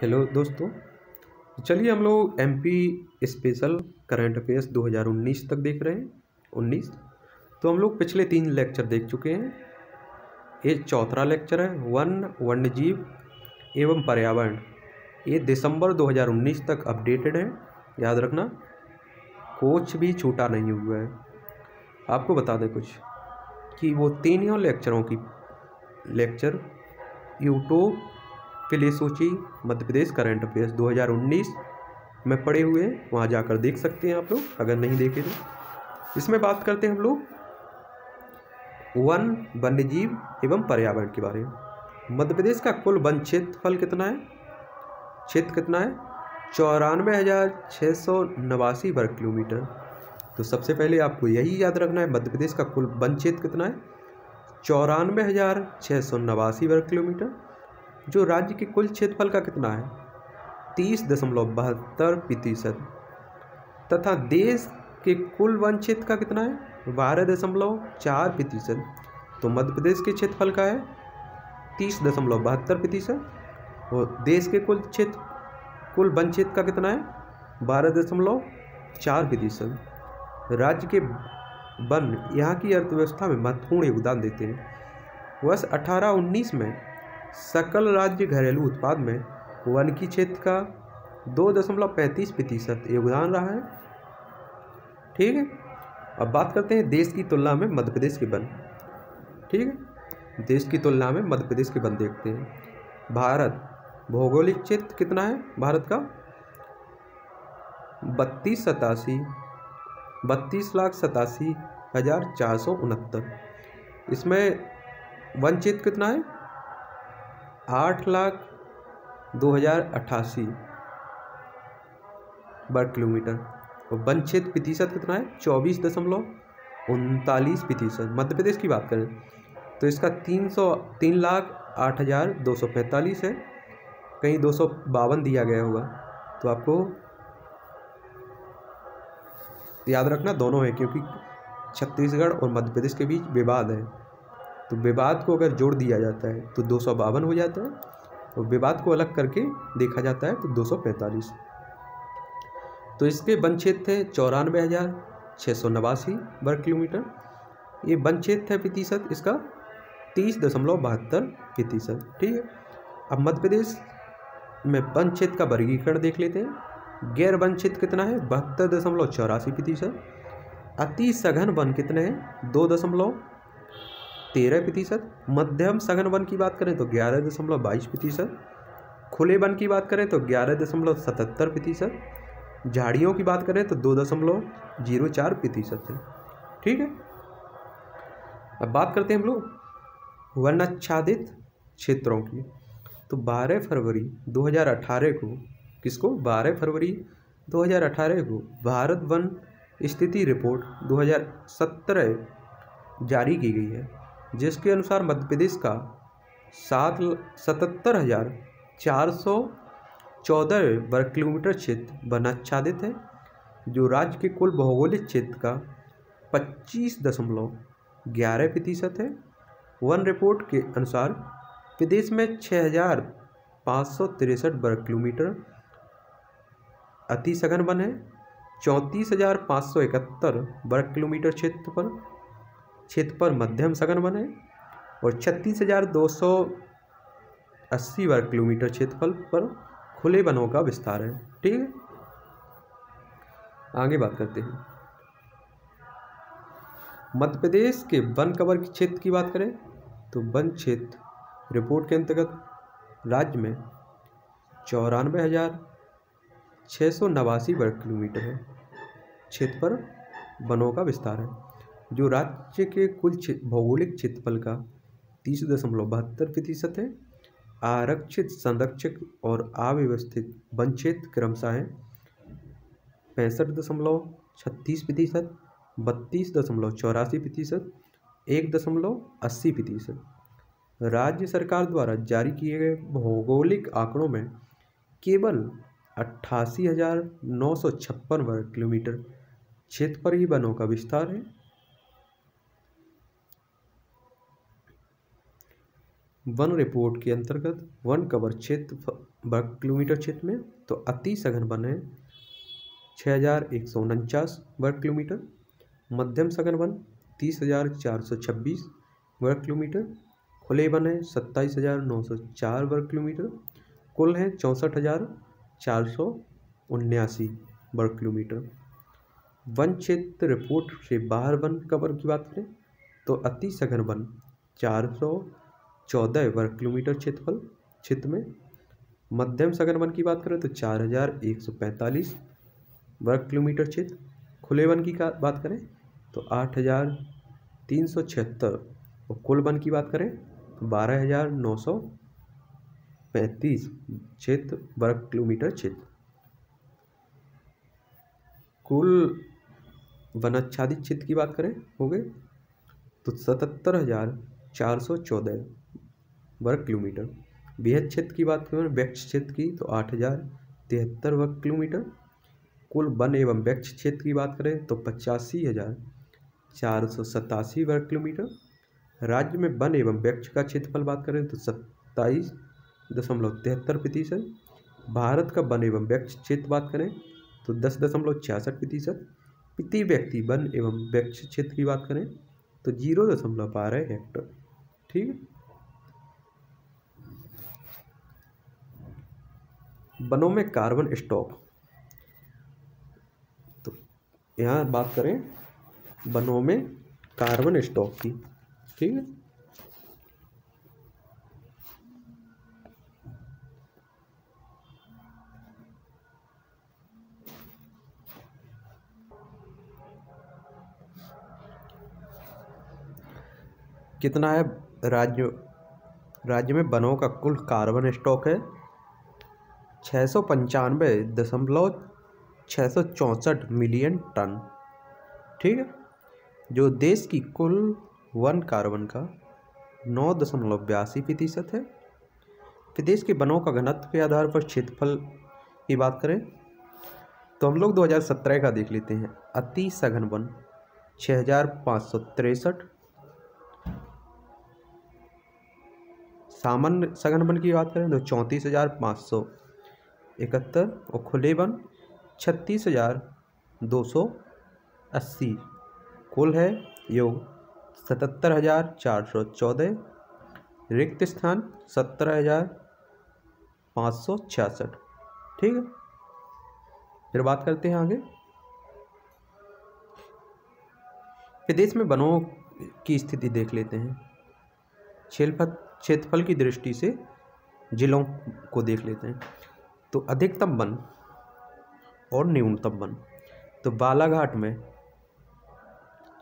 Hello दोस्तों, चलिए हम लोग एमपी स्पेशल करंट अफेयर्स 2019 तक देख रहे हैं। 19 तो हम लोग पिछले 3 लेक्चर देख चुके हैं, ये चौथा लेक्चर है। वन्य जीव एवं पर्यावरण, ये दिसंबर 2019 तक अपडेटेड है। याद रखना, कुछ भी छूटा नहीं हुआ है। आपको बता दें कुछ कि वो तीनों लेक्चरों की लेक्चर यूट्यूब के लिए सूची मध्य प्रदेश करंट अफेयर्स 2019 में पड़े हुए हैं, वहाँ जाकर देख सकते हैं आप लोग अगर नहीं देखे तो। इसमें बात करते हैं हम लोग वन्य जीव एवं पर्यावरण के बारे में। मध्य प्रदेश का कुल वन क्षेत्रफल कितना है, क्षेत्र कितना है, 94,689 वर्ग किलोमीटर। तो सबसे पहले आपको यही याद रखना है, मध्य प्रदेश का कुल वन क्षेत्र कितना है, 94,689 वर्ग किलोमीटर, जो राज्य के कुल क्षेत्रफल का कितना है, 30.72%, तथा देश के कुल वन क्षेत्र का कितना है, 12.4%। तो मध्य प्रदेश के क्षेत्रफल का है 30.72% और देश के कुल वन क्षेत्र का कितना है, 12.4%। राज्य के वन यहाँ की अर्थव्यवस्था में महत्वपूर्ण योगदान देते हैं। वर्ष 18-19 में सकल राज्य घरेलू उत्पाद में वन की क्षेत्र का 2.35% योगदान रहा है। ठीक है, अब बात करते हैं देश की तुलना में मध्य प्रदेश के वन। ठीक है, देश की तुलना में मध्य प्रदेश के वन देखते हैं। भारत भौगोलिक क्षेत्र कितना है, भारत का 32,87,469। इसमें वन क्षेत्र कितना है, 8,02,088 वर्ग किलोमीटर और वन क्षेत्र प्रतिशत कितना है, 24.39%। मध्य प्रदेश की बात करें तो इसका 3,08,245 है, कहीं 252 दिया गया होगा, तो आपको याद रखना दोनों है, क्योंकि छत्तीसगढ़ और मध्य प्रदेश के बीच विवाद है, तो विवाद को अगर जोड़ दिया जाता है तो 252 हो जाता है और विवाद को अलग करके देखा जाता है तो 245। तो इसके वन क्षेत्र थे 94,689 वर्ग किलोमीटर, ये वन क्षेत्र है प्रतिशत इसका 30.72%। ठीक है, अब मध्य प्रदेश में वन क्षेत्र का वर्गीकरण देख लेते हैं। गैर वन क्षेत्र कितना है, 72.84%। अति सघन वन कितने हैं, 2.13%। मध्यम सघन वन की बात करें तो 11.22%। खुले वन की बात करें तो 11.77%। झाड़ियों की बात करें तो 2.04% है। ठीक है, अब बात करते हैं हम लोग वन आच्छादित क्षेत्रों की। तो 12 फरवरी 2018 को किसको 12 फरवरी 2018 को भारत वन स्थिति रिपोर्ट 2017 जारी की गई है, जिसके अनुसार मध्य प्रदेश का 77,414 वर्ग किलोमीटर क्षेत्र वनाच्छादित है, जो राज्य के कुल भौगोलिक क्षेत्र का 25.11% है। वन रिपोर्ट के अनुसार प्रदेश में 6,563 वर्ग किलोमीटर अति सघन वन है, 34,571 वर्ग किलोमीटर क्षेत्र पर मध्यम सघन वन है और 36,280 वर्ग किलोमीटर क्षेत्रफल पर खुले वनों का विस्तार है। ठीक है, आगे बात करते हैं मध्य प्रदेश के वन कवर क्षेत्र की बात करें तो वन क्षेत्र रिपोर्ट के अंतर्गत राज्य में 94,689 वर्ग किलोमीटर है, क्षेत्र पर वनों का विस्तार है, जो राज्य के कुल भौगोलिक क्षेत्रफल का 30.72% है। आरक्षित, संरक्षित और अव्यवस्थित वन क्षेत्र क्रमशः हैं 65.36%, 32.84%, 1.80%। राज्य सरकार द्वारा जारी किए गए भौगोलिक आंकड़ों में केवल 88,956 वर्ग किलोमीटर क्षेत्र पर ही वनों का विस्तार है। वन रिपोर्ट के अंतर्गत वन कवर क्षेत्र वर्ग किलोमीटर क्षेत्र में तो अति सघन वन है 6,149 वर्ग किलोमीटर, मध्यम सघन वन 30,426 वर्ग किलोमीटर, खुले वन है 27,904 वर्ग किलोमीटर, कुल है 64,479 वर्ग किलोमीटर। वन क्षेत्र रिपोर्ट से बाहर वन कवर की बात करें तो अति सघन वन 414 वर्ग किलोमीटर क्षेत्रफल क्षेत्र में, मध्यम सघन वन की बात करें तो 4,145 वर्ग किलोमीटर क्षेत्र, खुले वन की बात करें तो 8,376 और कुल वन की बात करें तो 12,935 क्षेत्र वर्ग किलोमीटर क्षेत्र। कुल वनाच्छादित क्षेत्र की बात करें हो गए तो 77,414 वर्ग किलोमीटर। वृहद क्षेत्र की बात करें वृक्ष क्षेत्र की तो 8,073 वर्ग किलोमीटर। कुल वन एवं वृक्ष क्षेत्र की बात करें तो 85,487 वर्ग किलोमीटर। राज्य में वन एवं वृक्ष का क्षेत्रफल बात करें तो 27.73%। भारत का वन एवं वृक्ष क्षेत्र बात करें तो 10.66%। प्रति व्यक्ति वन एवं वृक्ष क्षेत्र की बात करें तो 0.12 हेक्टर। ठीक है, वनों में कार्बन स्टॉक, तो यहाँ बात करें वनों में कार्बन स्टॉक की। ठीक है, कितना है राज्य में वनों का कुल कार्बन स्टॉक है 695.664 मिलियन टन। ठीक है, जो देश की कुल वन कार्बन का 9.82% है। प्रदेश के वनों का घनत्व के आधार पर क्षेत्रफल की बात करें तो हम लोग 2017 का देख लेते हैं। अति सघन वन 6,563, सामान्य सघन वन की बात करें तो 34,571 और खुले वन 36,280। कुल है योग 77,414, रिक्त स्थान 17,566। ठीक है, फिर बात करते हैं आगे। प्रदेश में वनों की स्थिति देख लेते हैं। क्षेत्रफल की दृष्टि से जिलों को देख लेते हैं तो अधिकतम वन और न्यूनतम वन, तो बालाघाट में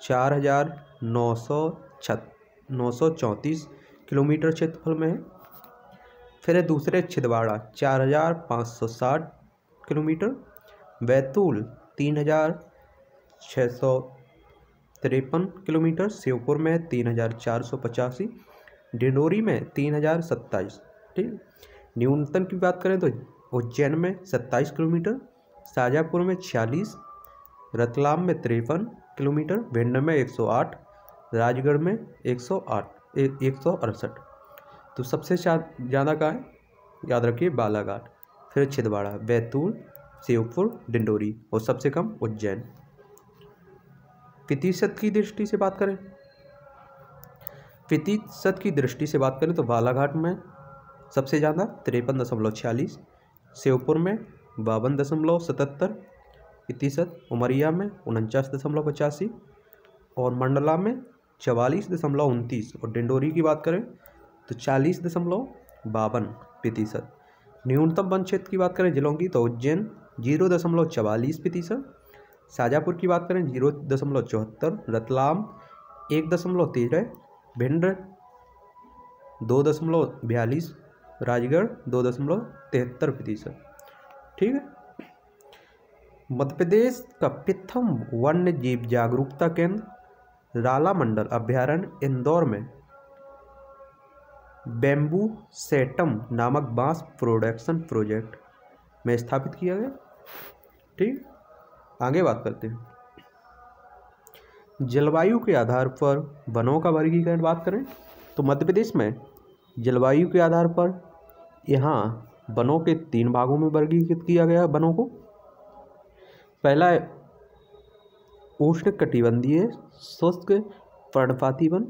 4,934 किलोमीटर क्षेत्रफल में है। फिर है दूसरे छिंदवाड़ा 4,560 किलोमीटर, बैतूल 3,653 किलोमीटर, श्योपुर में 3,485, डिंडोरी में 3,027। ठीक, न्यूनतम की बात करें तो उज्जैन में 27 किलोमीटर, शाजापुर में 46, रतलाम में 53 किलोमीटर, भिंड में 108, राजगढ़ में 168। तो सबसे ज़्यादा का है, याद रखिए, बालाघाट, फिर छिंदवाड़ा, बैतूल, श्योपुर, डिंडोरी और सबसे कम उज्जैन। प्रतिशत की दृष्टि से बात करें तो बालाघाट में सबसे ज़्यादा 53.46, श्योपुर में 52.77 प्रतिशत, उमरिया में 49.85 और मंडला में 44.29 और डिंडोरी की बात करें तो 40.52 प्रतिशत। न्यूनतम वन क्षेत्र की बात करें जिलों की तो उज्जैन 0.44%, शाजापुर की बात करें 0.74, रतलाम 1.13, भिंड 2.42, राजगढ़ 2.73%। ठीक है, मध्य प्रदेश का प्रथम वन्य जीव जागरूकता केंद्र राला मंडल अभ्यारण्य इंदौर में बेम्बू सेटम नामक बांस प्रोडक्शन प्रोजेक्ट में स्थापित किया गया। ठीक, आगे बात करते हैं जलवायु के आधार पर वनों का वर्गीकरण बात करें तो मध्य प्रदेश में जलवायु के आधार पर यहाँ वनों के तीन भागों में वर्गीकृत किया गया वनों को। पहला है उष्णकटिबंधीय शुष्क पर्णपाती वन,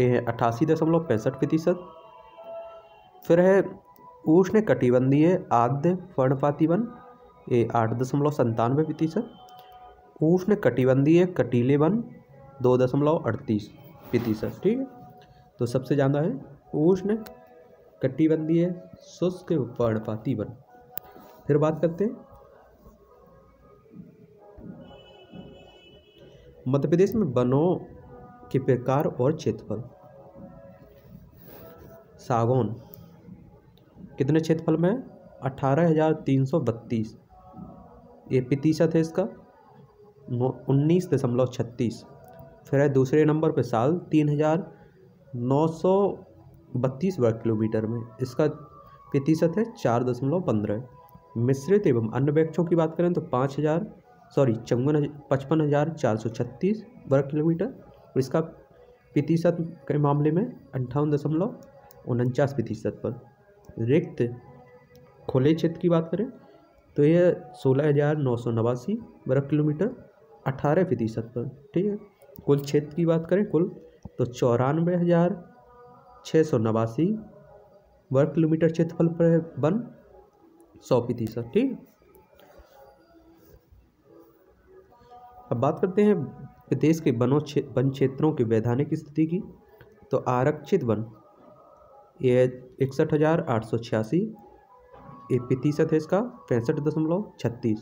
ये है 88.65%। फिर है उष्णकटिबंधीय आद्य पर्णपाती वन, ये 8.97%। उष्णकटिबंधीय कटीले वन 2.38%। ठीक है, तो सबसे ज़्यादा है उष्ण कटिबंधीय शुष्क पर्णपाती वन। फिर बात करते हैं मध्य प्रदेश में वनों के प्रकार और क्षेत्रफल। सागौन कितने क्षेत्रफल में है? 18,332, ये प्रतिशत है इसका 19.36। फिर है दूसरे नंबर पर साल 3,932 वर्ग किलोमीटर में, इसका प्रतिशत है 4.15। मिश्रित एवं अन्य वृक्षों की बात करें तो 55,436 वर्ग किलोमीटर, इसका प्रतिशत के मामले में 58.49% पर। रिक्त खुले क्षेत्र की बात करें तो यह 16,989 वर्ग किलोमीटर 18% पर। ठीक है, कुल क्षेत्र की बात करें कुल तो 94,689 वर्ग किलोमीटर क्षेत्रफल पर है वन 100%। ठीक है, अब बात करते हैं प्रदेश के वन क्षेत्रों की वैधानिक स्थिति की। तो आरक्षित वन ये 61,886, ये प्रतिशत है इसका 65.36।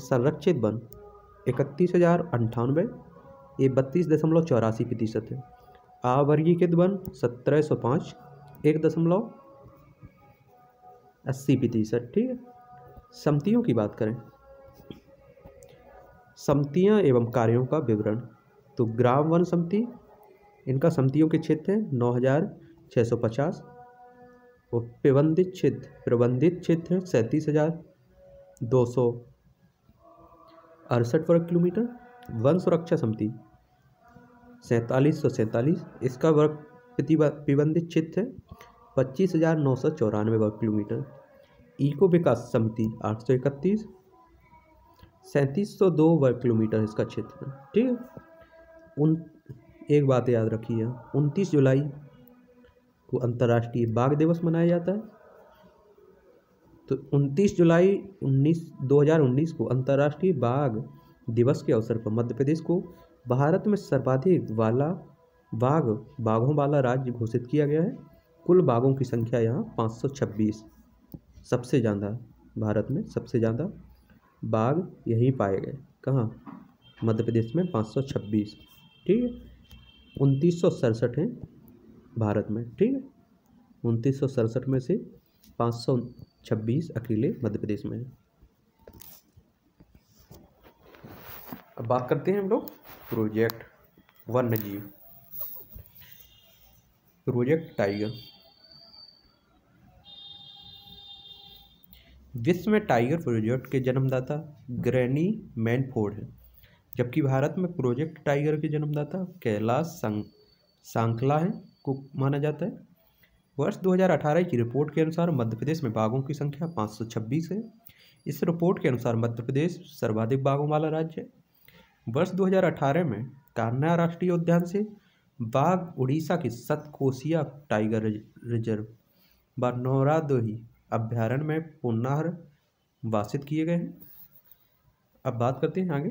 संरक्षित वन 31,098, ये 32.84% है। अवर्गीकृत वन 1,705, 1.80%। ठीक है, समितियों की बात करें समितियाँ एवं कार्यों का विवरण। तो ग्राम वन समिति, इनका समितियों के क्षेत्र है 9,650 और प्रबंधित क्षेत्र है 37,268 वर्ग किलोमीटर। वन सुरक्षा समिति 4,747, इसका वर्ग प्रबंधित क्षेत्र है 25,994 वर्ग किलोमीटर। इको विकास समिति 831, 3702 वर्ग किलोमीटर इसका क्षेत्र। ठीक है, एक बात याद रखिए, 29 जुलाई को अंतर्राष्ट्रीय बाघ दिवस मनाया जाता है। तो 29 जुलाई 2019 को अंतर्राष्ट्रीय बाघ दिवस के अवसर पर मध्य प्रदेश को भारत में सर्वाधिक बाघों वाला राज्य घोषित किया गया है। कुल बाघों की संख्या यहाँ 526, सबसे ज़्यादा भारत में सबसे ज़्यादा बाघ यहीं पाए गए। कहाँ? मध्य प्रदेश में 526। ठीक है, 2967 हैं भारत में। ठीक है, 2967 में से 526 अकेले मध्य प्रदेश में। अब बात करते हैं हम लोग प्रोजेक्ट वन्य जीव। प्रोजेक्ट टाइगर, विश्व में टाइगर प्रोजेक्ट के जन्मदाता ग्रैनी मैनफोर्ड है, जबकि भारत में प्रोजेक्ट टाइगर के जन्मदाता कैलाश सांखला है को माना जाता है। वर्ष 2018 की रिपोर्ट के अनुसार मध्य प्रदेश में बाघों की संख्या 526 है। इस रिपोर्ट के अनुसार मध्य प्रदेश सर्वाधिक बाघों वाला राज्य है। वर्ष 2018 में कान्हा राष्ट्रीय उद्यान से बाघ उड़ीसा के सतकोसिया टाइगर रिजर्व व नौरादोही अभ्यारण्य में पुनः वासित किए गए हैं। अब बात करते हैं आगे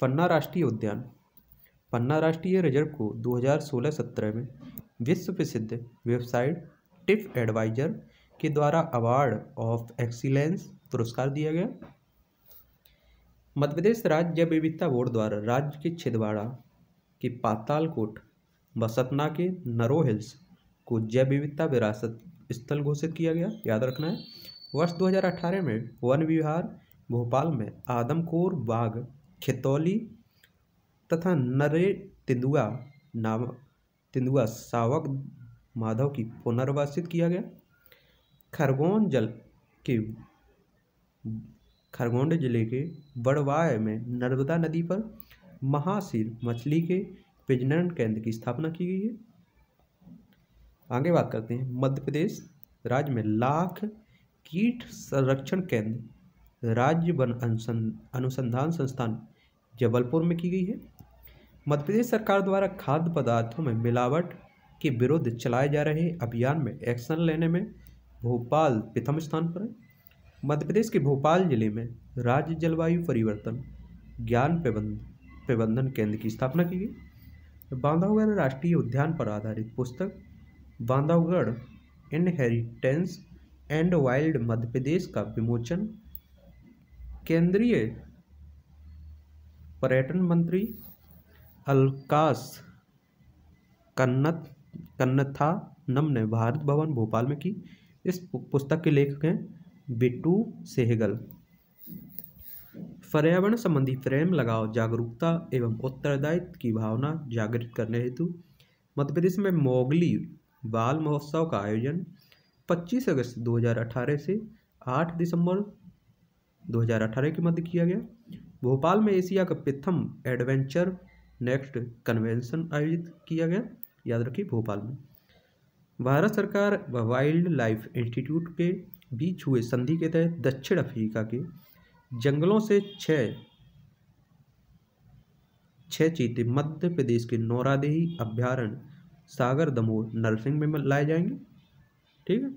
पन्ना राष्ट्रीय उद्यान। पन्ना राष्ट्रीय रिजर्व को 2016-17 में विश्व प्रसिद्ध वेबसाइट TripAdvisor के द्वारा अवार्ड ऑफ एक्सीलेंस पुरस्कार दिया गया। मध्य प्रदेश राज्य जैव विविधता बोर्ड द्वारा राज्य के छिंदवाड़ा के पातालकोट व सतना के नरो हिल्स को जैव विविधता विरासत स्थल घोषित किया गया। याद रखना है, वर्ष 2018 में वन विहार भोपाल में आदमखोर बाघ खितौली तथा नरे तेंदुआ सावक माधव की पुनर्वासित किया गया। खरगोन जिले के बड़वाय में नर्मदा नदी पर महाशीर मछली के प्रजनन केंद्र की स्थापना की गई है। आगे बात करते हैं मध्य प्रदेश राज्य में लाख कीट संरक्षण केंद्र राज्य वन अनुसंधान संस्थान जबलपुर में की गई है। मध्य प्रदेश सरकार द्वारा खाद्य पदार्थों में मिलावट के विरुद्ध चलाए जा रहे अभियान में एक्शन लेने में भोपाल प्रथम स्थान पर है। मध्य प्रदेश के भोपाल जिले में राज्य जलवायु परिवर्तन ज्ञान प्रबंधन केंद्र की स्थापना की गई। बांधवगढ़ राष्ट्रीय उद्यान पर आधारित पुस्तक Bandhavgarh inheritance and wild Madhya Pradesh का विमोचन केंद्रीय पर्यटन मंत्री अलकास कन्नत कन्नथानम ने भारत भवन भोपाल में की। इस पुस्तक के लेखक हैं बिट्टू सहगल। पर्यावरण संबंधी प्रेम लगाव जागरूकता एवं उत्तरदायित्व की भावना जागृत करने हेतु मध्य प्रदेश में मोगली बाल महोत्सव का आयोजन 25 अगस्त 2018 से 8 दिसंबर 2018 के मध्य किया गया। भोपाल में एशिया का प्रथम एडवेंचर नेक्स्ट कन्वेंशन आयोजित किया गया। याद रखिए भोपाल में भारत सरकार वाइल्ड लाइफ इंस्टीट्यूट के बीच हुए संधि के तहत दक्षिण अफ्रीका के जंगलों से छह चीते मध्य प्रदेश के नौरादेही अभ्यारण्य सागर दमोह नरसिंह में लाए जाएंगे। ठीक है,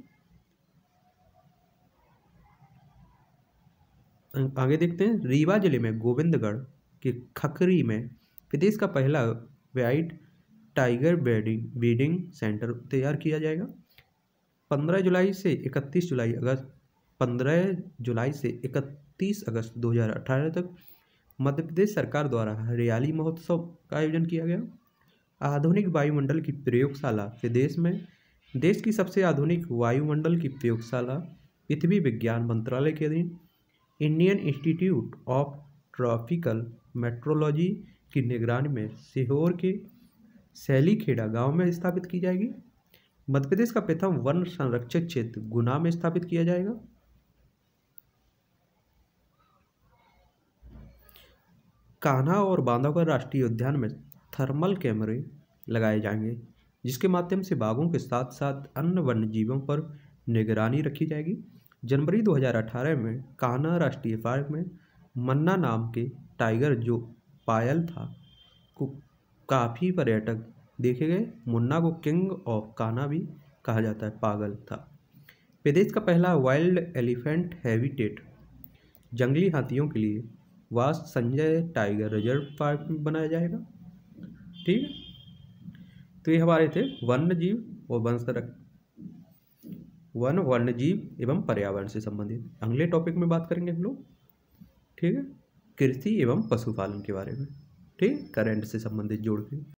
आगे देखते हैं रीवा जिले में गोविंदगढ़ के खखरी में प्रदेश का पहला व्हाइट टाइगर ब्रीडिंग सेंटर तैयार किया जाएगा। 15 जुलाई से 31 अगस्त 2018 तक मध्य प्रदेश सरकार द्वारा हरियाली महोत्सव का आयोजन किया गया। आधुनिक वायुमंडल की प्रयोगशाला प्रदेश में देश की सबसे आधुनिक वायुमंडल की प्रयोगशाला पृथ्वी विज्ञान मंत्रालय के अधीन Indian institute of tropical meteorology की निगरानी में सीहोर के सैलीखेड़ा गांव में स्थापित की जाएगी। मध्य प्रदेश का प्रथम वन संरक्षित क्षेत्र गुना में स्थापित किया जाएगा। कान्हा और बांधवगढ़ राष्ट्रीय उद्यान में थर्मल कैमरे लगाए जाएंगे जिसके माध्यम से बाघों के साथ साथ अन्य वन्य जीवों पर निगरानी रखी जाएगी। जनवरी 2018 में कान्हा राष्ट्रीय पार्क में मन्ना नाम के टाइगर जो पायल था को काफ़ी पर्यटक देखे गए। मुन्ना को किंग ऑफ कान्हा भी कहा जाता है, पागल था। प्रदेश का पहला वाइल्ड एलिफेंट हैबिटेट जंगली हाथियों के लिए वास संजय टाइगर रिजर्व पार्क में बनाया जाएगा। ठीक है, तो ये हमारे थे वन्य जीव और वन्य जीव एवं पर्यावरण से संबंधित। अगले टॉपिक में बात करेंगे हम लोग, ठीक है, कृषि एवं पशुपालन के बारे में, ठीक, करंट से संबंधित जोड़ के।